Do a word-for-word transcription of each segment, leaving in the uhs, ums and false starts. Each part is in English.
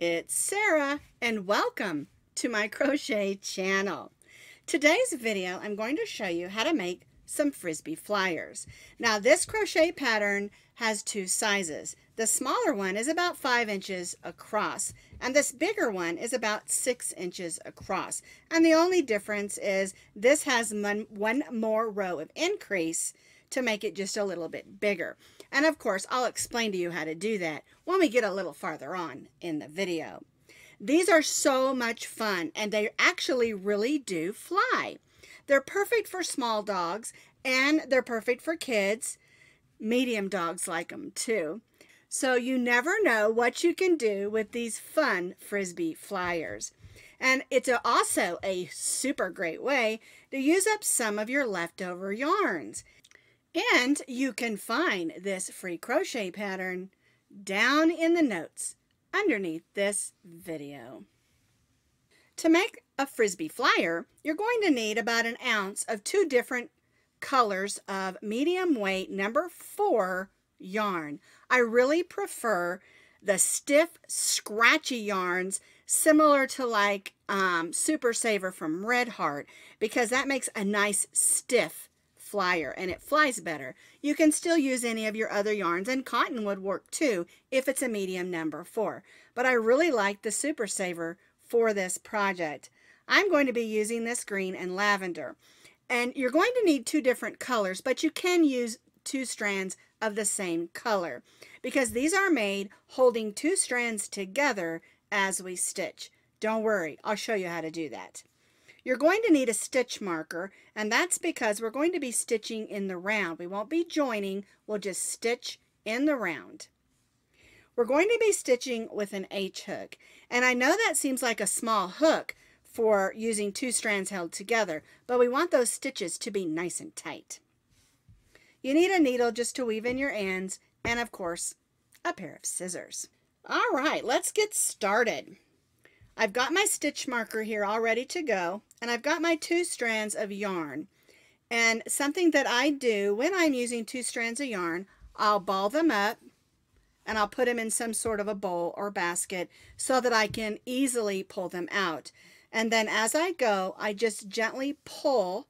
It's Sarah and welcome to my crochet channel. Today's video I'm going to show you how to make some frisbee flyers. Now this crochet pattern has two sizes. The smaller one is about five inches across and this bigger one is about six inches across, and the only difference is this has one more row of increase to make it just a little bit bigger. And of course, I'll explain to you how to do that when we get a little farther on in the video. These are so much fun, and they actually really do fly. They're perfect for small dogs, and they're perfect for kids. Medium dogs like them too. So you never know what you can do with these fun frisbee flyers. And it's also a super great way to use up some of your leftover yarns. And you can find this free crochet pattern down in the notes underneath this video. To make a frisbee flyer, you're going to need about an ounce of two different colors of medium weight number four yarn. I really prefer the stiff, scratchy yarns similar to like um, Super Saver from Red Heart, because that makes a nice stiff flyer and it flies better. You can still use any of your other yarns, and cotton would work too if it's a medium number four. But I really like the Super Saver for this project. I'm going to be using this green and lavender. And you're going to need two different colors, but you can use two strands of the same color because these are made holding two strands together as we stitch. Don't worry, I'll show you how to do that. You're going to need a stitch marker, and that's because we're going to be stitching in the round. We won't be joining, we'll just stitch in the round. We're going to be stitching with an H hook, and I know that seems like a small hook for using two strands held together, but we want those stitches to be nice and tight. You need a needle just to weave in your ends, and of course, a pair of scissors. All right, let's get started. I've got my stitch marker here all ready to go, and I've got my two strands of yarn. And something that I do when I'm using two strands of yarn, I'll ball them up and I'll put them in some sort of a bowl or basket so that I can easily pull them out. And then as I go, I just gently pull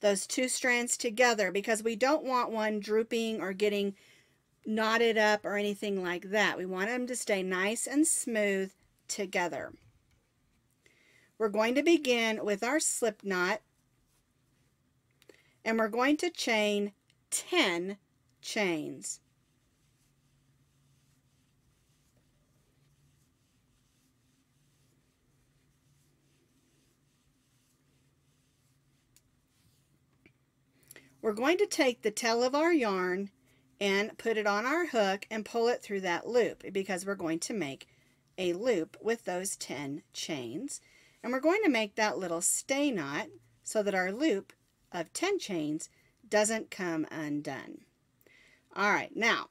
those two strands together because we don't want one drooping or getting knotted up or anything like that. We want them to stay nice and smooth together. We're going to begin with our slip knot, and we're going to chain ten chains. We're going to take the tail of our yarn and put it on our hook and pull it through that loop because we're going to make a loop with those ten chains, and we're going to make that little stay knot so that our loop of ten chains doesn't come undone. All right, now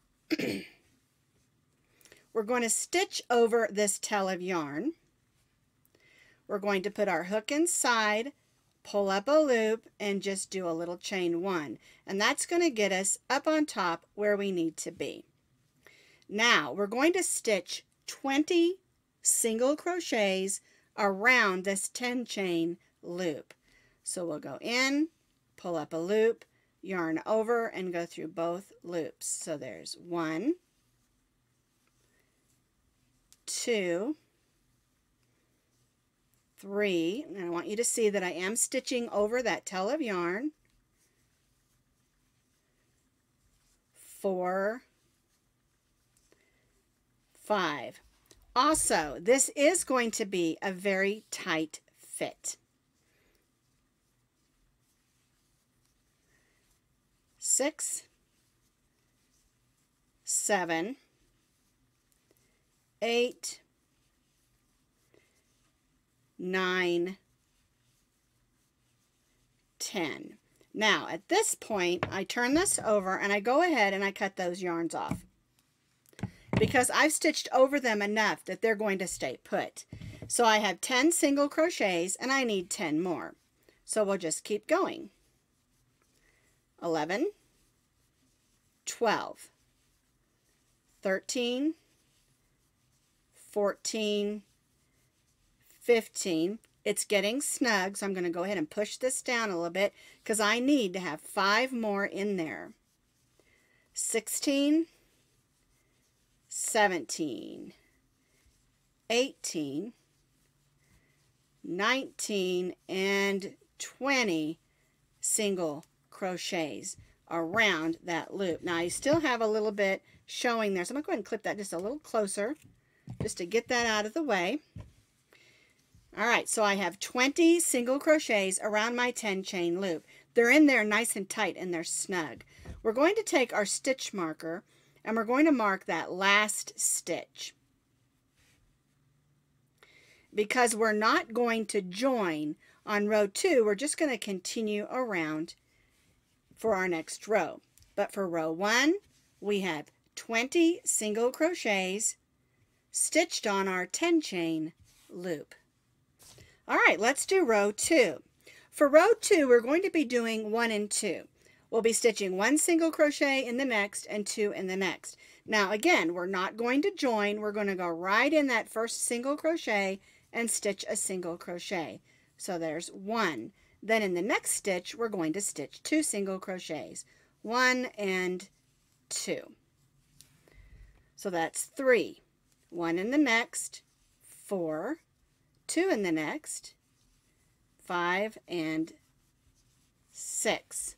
we're going to stitch over this tail of yarn. We're going to put our hook inside, pull up a loop, and just do a little chain one, and that's going to get us up on top where we need to be. Now we're going to stitch twenty single crochets around this ten chain loop. So we'll go in, pull up a loop, yarn over, and go through both loops. So there's one, two, three, and I want you to see that I am stitching over that tail of yarn, four, five. Also, this is going to be a very tight fit. Six, seven, eight, nine, ten. Now, at this point, I turn this over and I go ahead and I cut those yarns off, because I've stitched over them enough that they're going to stay put. So I have ten single crochets and I need ten more. So we'll just keep going. eleven, twelve, thirteen, fourteen, fifteen. It's getting snug, so I'm going to go ahead and push this down a little bit because I need to have five more in there. sixteen, seventeen, eighteen, nineteen, and twenty single crochets around that loop. Now, you still have a little bit showing there, so I'm going to go ahead and clip that just a little closer just to get that out of the way. All right, so I have twenty single crochets around my ten chain loop. They're in there nice and tight and they're snug. We're going to take our stitch marker and we're going to mark that last stitch, because we're not going to join on row two. We're just going to continue around for our next row. But for row one, we have twenty single crochets stitched on our ten chain loop. All right, let's do row two. For row two, we're going to be doing one and two. We'll be stitching one single crochet in the next and two in the next. Now, again, we're not going to join. We're going to go right in that first single crochet and stitch a single crochet. So there's one. Then in the next stitch, we're going to stitch two single crochets, one and two. So that's three. One in the next, four, two in the next, five, and six.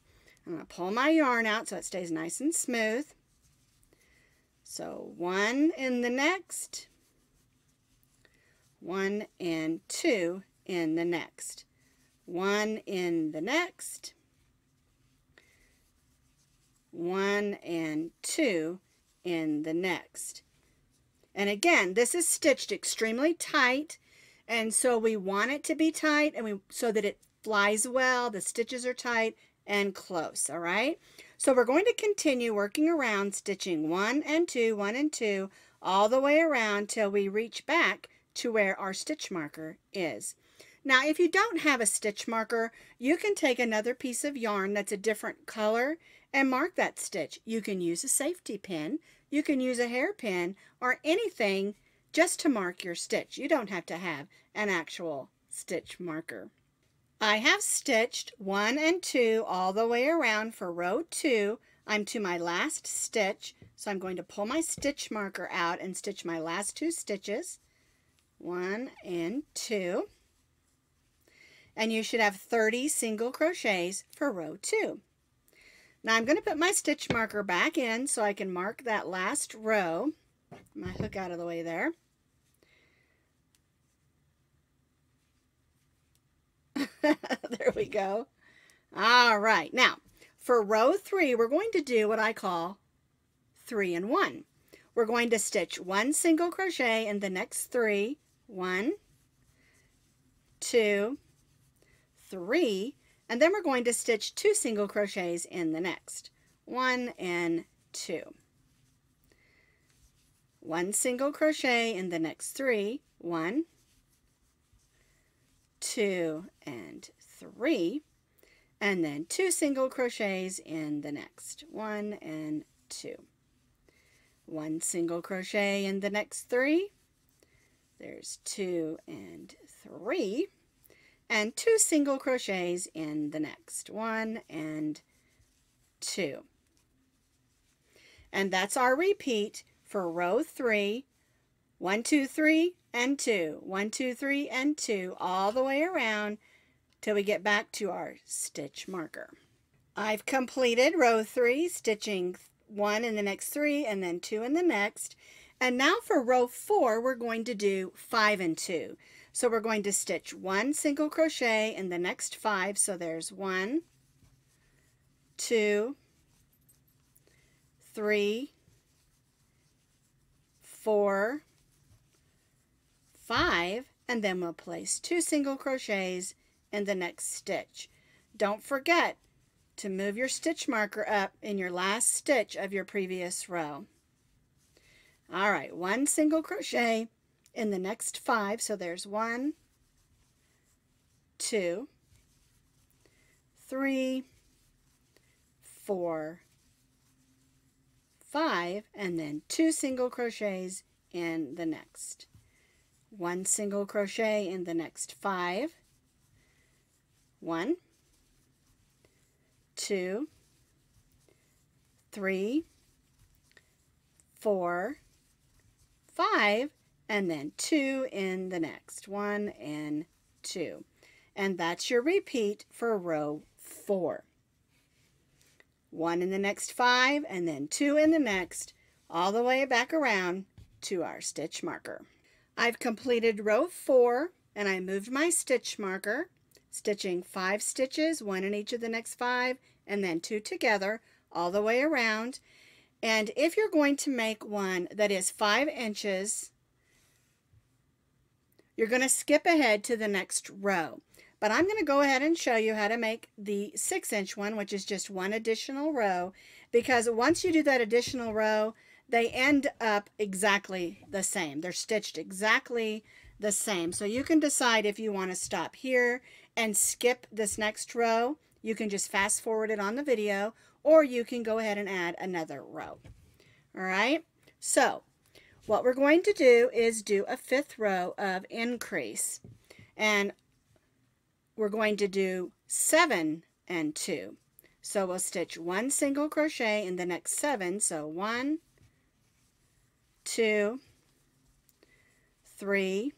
I'm going to pull my yarn out so it stays nice and smooth. So one in the next, one and two in the next, one in the next, one and two in the next. And again, this is stitched extremely tight, and so we want it to be tight, and we so that it flies well, the stitches are tight and close. All right, so we're going to continue working around, stitching one and two, one and two, all the way around till we reach back to where our stitch marker is. Now, if you don't have a stitch marker, you can take another piece of yarn that's a different color and mark that stitch. You can use a safety pin, you can use a hairpin, or anything just to mark your stitch. You don't have to have an actual stitch marker. I have stitched one and two all the way around for row two. I'm to my last stitch, so I'm going to pull my stitch marker out and stitch my last two stitches, one and two. And you should have thirty single crochets for row two. Now I'm going to put my stitch marker back in so I can mark that last row. My hook out of the way there. There we go. All right, now for row three, we're going to do what I call three and one. We're going to stitch one single crochet in the next three, one, two, three, and then we're going to stitch two single crochets in the next, one and two. One single crochet in the next three, one, two, and three, and then two single crochets in the next, one and two. One single crochet in the next three, there's two and three, and two single crochets in the next, one and two. And that's our repeat for row three, one, two, three, and two, one, two, three, and two, all the way around till we get back to our stitch marker. I've completed row three, stitching one in the next three and then two in the next. And now for row four, we're going to do five and two. So we're going to stitch one single crochet in the next five. So there's one, two, three, four, five, and then we'll place two single crochets in the next stitch. Don't forget to move your stitch marker up in your last stitch of your previous row. All right, one single crochet in the next five, so there's one, two, three, four, five, and then two single crochets in the next. one single crochet in the next five, one, two, three, four, five, and then two in the next, one and two. And that's your repeat for row four. One in the next five, and then two in the next, all the way back around to our stitch marker. I've completed row four, and I moved my stitch marker, stitching five stitches, one in each of the next five, and then two together, all the way around. And if you're going to make one that is five inches, you're going to skip ahead to the next row. But I'm going to go ahead and show you how to make the six inch one, which is just one additional row, because once you do that additional row, they end up exactly the same. They're stitched exactly the same. So you can decide if you want to stop here and skip this next row. You can just fast forward it on the video, or you can go ahead and add another row. All right. So what we're going to do is do a fifth row of increase, and we're going to do seven and two. So we'll stitch one single crochet in the next seven. So one, two, three,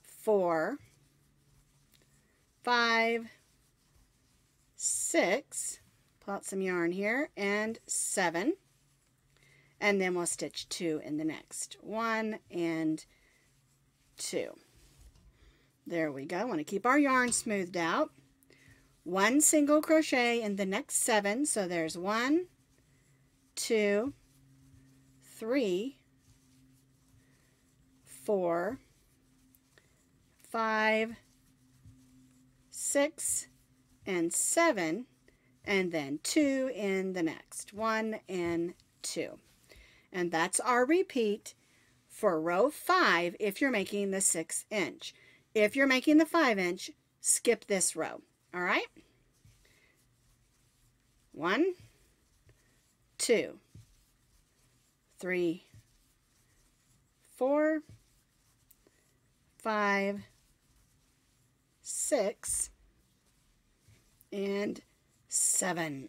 four, five, six, pull out some yarn here, and seven. And then we'll stitch two in the next, one and two. There we go. I want to keep our yarn smoothed out. One single crochet in the next seven. So there's one, two, three, four, five, six, and seven, and then two in the next, one and two. And that's our repeat for row five if you're making the six inch. If you're making the five inch, skip this row. All right. One, two, three, four, five, six, and seven.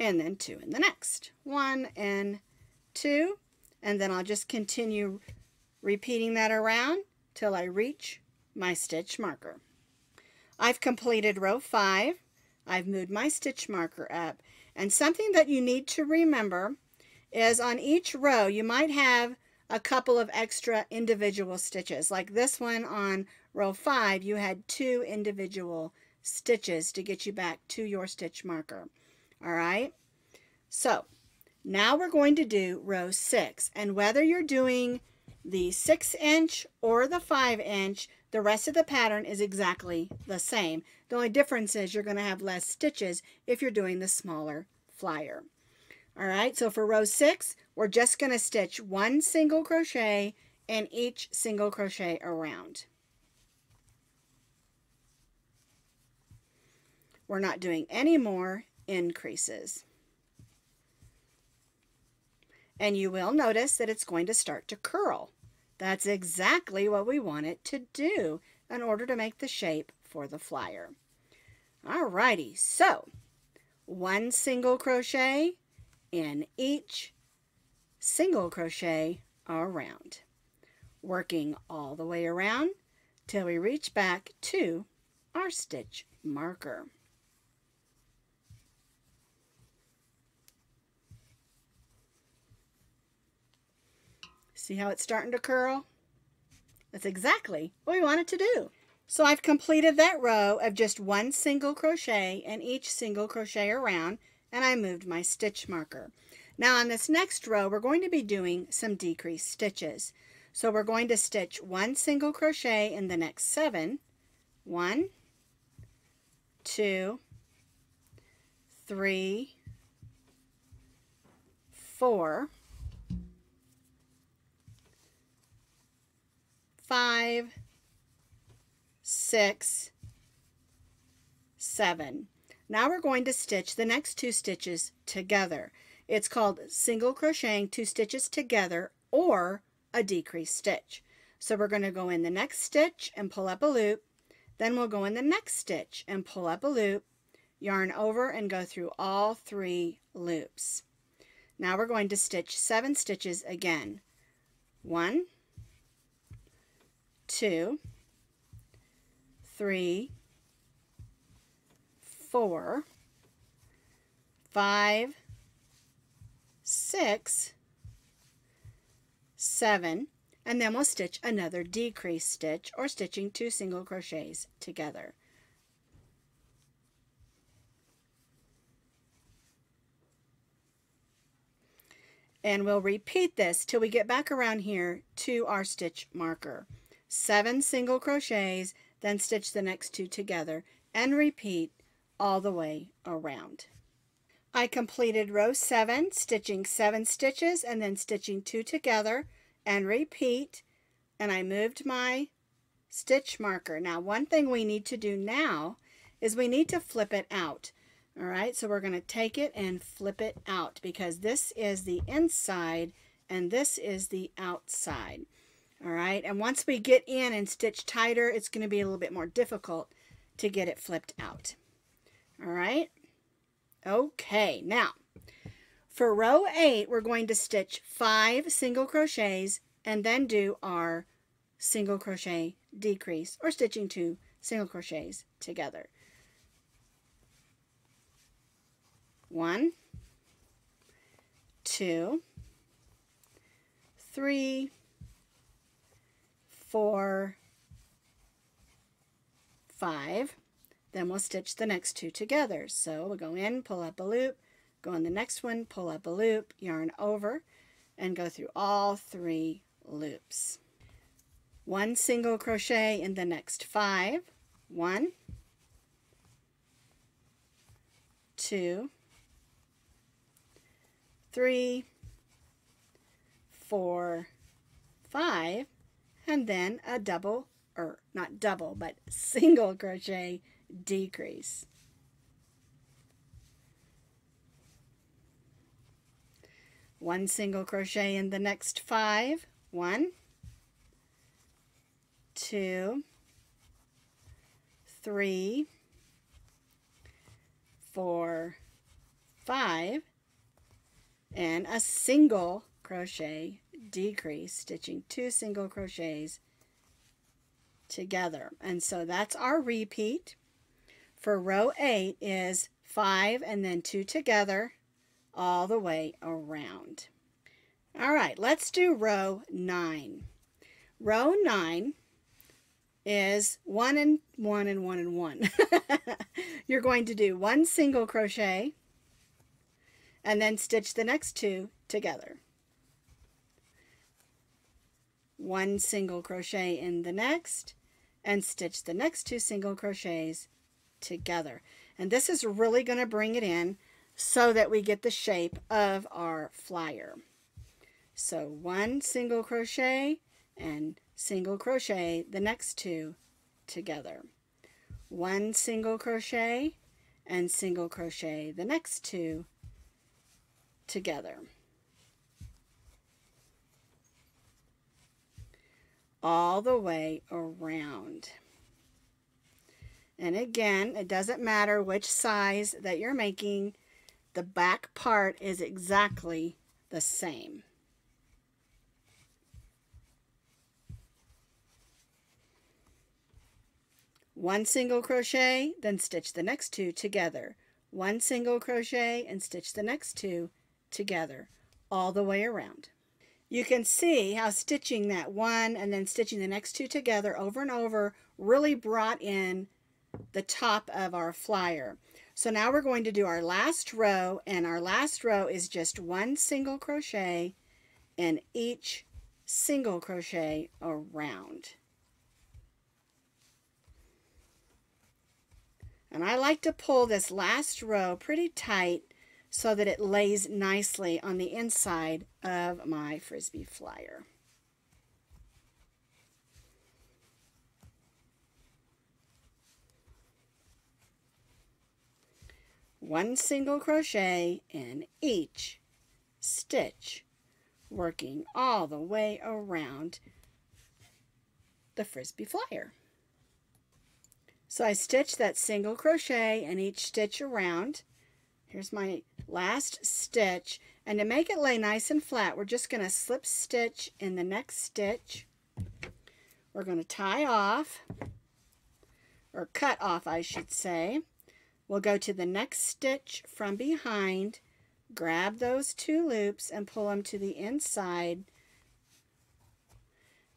And then two in the next. One and two. And then I'll just continue repeating that around till I reach my stitch marker. I've completed row five. I've moved my stitch marker up. And something that you need to remember is on each row you might have a couple of extra individual stitches. Like this one on row five, you had two individual stitches to get you back to your stitch marker. All right. So now we're going to do row six. And whether you're doing the six inch or the five inch, the rest of the pattern is exactly the same. The only difference is you're going to have less stitches if you're doing the smaller flyer. All right, so for row six, we're just going to stitch one single crochet in each single crochet around. We're not doing any more increases. And you will notice that it's going to start to curl. That's exactly what we want it to do in order to make the shape for the flyer. Alrighty, so one single crochet in each single crochet around, working all the way around till we reach back to our stitch marker. See how it's starting to curl? That's exactly what we want it to do. So I've completed that row of just one single crochet in each single crochet around, and I moved my stitch marker. Now on this next row, we're going to be doing some decreased stitches. So we're going to stitch one single crochet in the next seven. One, two, three, four, five, six, seven. Now we're going to stitch the next two stitches together. It's called single crocheting two stitches together or a decreased stitch. So we're going to go in the next stitch and pull up a loop, then we'll go in the next stitch and pull up a loop, yarn over and go through all three loops. Now we're going to stitch seven stitches again. One, two, three, four, five, six, seven, and then we'll stitch another decrease stitch, or stitching two single crochets together. And we'll repeat this till we get back around here to our stitch marker. Seven single crochets, then stitch the next two together, and repeat all the way around. I completed row seven, stitching seven stitches and then stitching two together, and repeat, and I moved my stitch marker. Now, one thing we need to do now is we need to flip it out. All right, so we're going to take it and flip it out, because this is the inside and this is the outside. All right, and once we get in and stitch tighter, it's going to be a little bit more difficult to get it flipped out. All right, okay, now for row eight, we're going to stitch five single crochets and then do our single crochet decrease, or stitching two single crochets together. One, two, three, four, five. Then we'll stitch the next two together. So we'll go in, pull up a loop, go in the next one, pull up a loop, yarn over, and go through all three loops. One single crochet in the next five. One, two, three, four, five, and then a double, or not double, but single crochet decrease. One single crochet in the next five. One, two, three, four, five, and a single crochet decrease, stitching two single crochets together. And so that's our repeat for row eight, is five and then two together all the way around. All right, let's do row nine. Row nine is one and one and one and one. You're going to do one single crochet and then stitch the next two together. One single crochet in the next, and stitch the next two single crochets together. And this is really going to bring it in so that we get the shape of our flyer. So one single crochet and single crochet the next two together. One single crochet and single crochet the next two together. All the way around. And again, it doesn't matter which size that you're making, the back part is exactly the same. One single crochet, then stitch the next two together. One single crochet and stitch the next two together, all the way around. You can see how stitching that one and then stitching the next two together over and over really brought in the top of our flyer. So now we're going to do our last row, and our last row is just one single crochet in each single crochet around. And I like to pull this last row pretty tight so that it lays nicely on the inside of my Frisbee flyer. One single crochet in each stitch, working all the way around the Frisbee Flyer. So I stitched that single crochet in each stitch around. Here's my last stitch, and to make it lay nice and flat, we're just going to slip stitch in the next stitch. We're going to tie off, or cut off I should say. We'll go to the next stitch from behind, grab those two loops and pull them to the inside,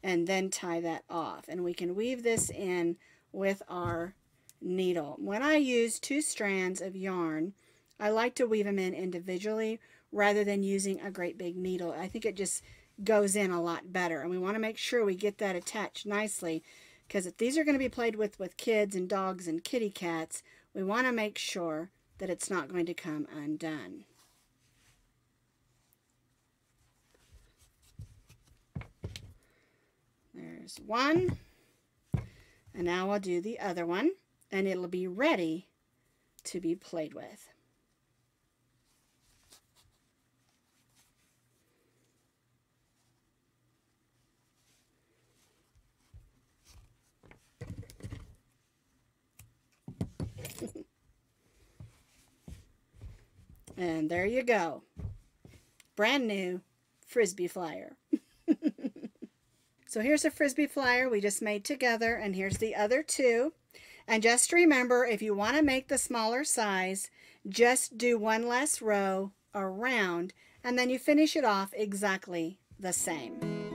and then tie that off. And we can weave this in with our needle. When I use two strands of yarn, I like to weave them in individually rather than using a great big needle. I think it just goes in a lot better, and we want to make sure we get that attached nicely, because if these are going to be played with with kids and dogs and kitty cats, we want to make sure that it's not going to come undone. There's one, and now I'll do the other one, and it'll be ready to be played with. And there you go. Brand new Frisbee Flyer. So here's a Frisbee Flyer we just made together, and here's the other two. And just remember, if you want to make the smaller size, just do one less row around, and then you finish it off exactly the same.